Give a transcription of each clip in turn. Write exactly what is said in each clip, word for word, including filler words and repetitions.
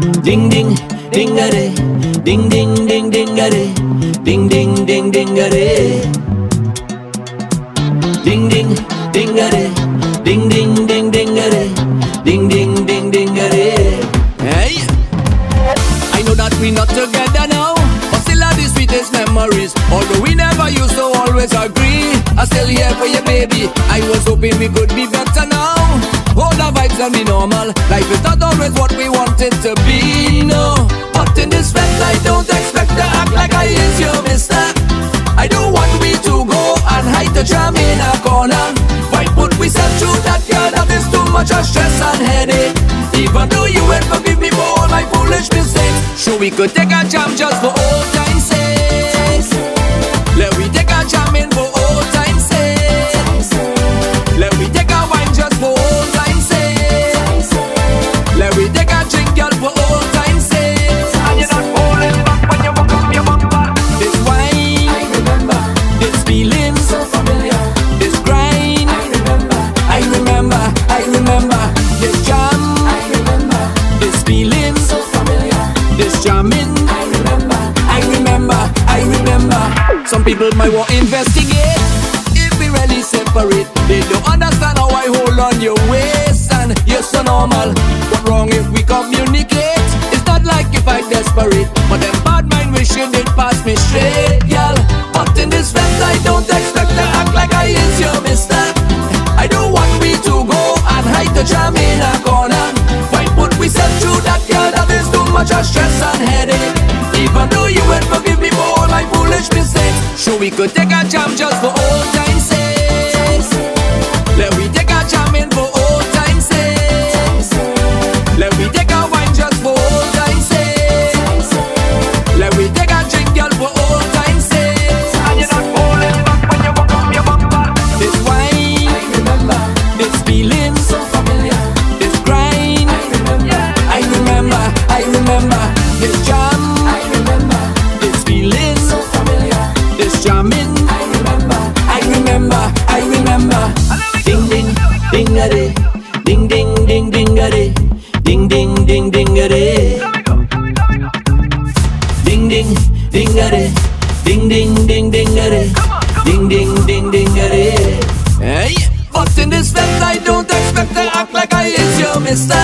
Ding ding ding a day. Ding ding ding ding a day. Ding ding ding ding a day. Ding ding ding a day. Ding ding ding ding a day. Ding ding ding ding a day. Hey, I know that we're not together now, but still are the sweetest memories. Although we never used to always agree, I'm still here for you, baby. I was hoping we could be better now. All our vibes and be normal. Life is not always what we wanted to be, no. But in this fact, I don't expect to act like I is your mister. I don't want we to go and hide the jam in a corner. Why put we self through that, girl? That is too much of stress and headache. Even though you will forgive me for all my foolish mistakes, sure we could take a jam just for old time's sake. Let we take a jam in for old time's sake. Let we take a wine just for old time's sake. Let we take a drink, girl, for old time's sake. And you're not falling back when you walk up your bumper. This wine, I remember. This feeling, so familiar. This grind, I remember. I remember, I remember. This jam, I remember. This feeling, so familiar. This jamming, I remember. I remember, I remember. Some people might want to investigate if we really separate. They don't understand how I hold on your waist and you're so normal. What's wrong if we communicate? It's not like if I desperate, but them bad mind wishing it pass me straight, girl. But in this fact, I don't expect to act like I is your mister. I don't want me to go and hide the jam in a corner. Why put we self through that, girl? That is too much of stress and headache. Even though you would forgive me for all my foolish mistakes, sure we could take a jam just for old time's sake. Let we take a jam in for old time's sake. Let we take a wine just for old time's sake. Let we take a drink, girl, for old time's sake. And you're not falling back when you walk up your bumper. This wine, I remember. This feeling, so familiar. This grind, I remember. I remember, I remember. This jam, I remember. This feeling, so familiar. This jamming, I remember. I remember, I remember. Ding a day, ding ding ding ding a day, ding ding ding ding a day. Ding ding ding a day, ding ding ding ding a day, ding ding ding ding a day. Hey, but in this fact, I don't expect to act like I is your mister.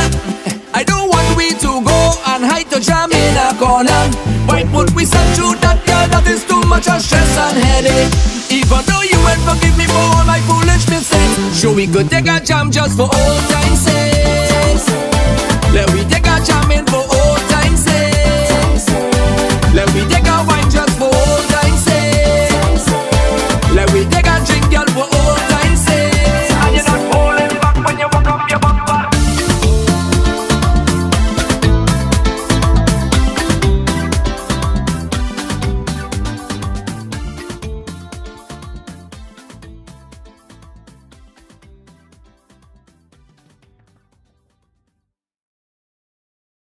I don't want we to go and hide the jam in a corner. Why put we send through that, girl? That is too much of stress and headache. Even though you won't forgive me for all my foolish mistakes, sure we could take a jam just for old time's sake. Let we take a jam in.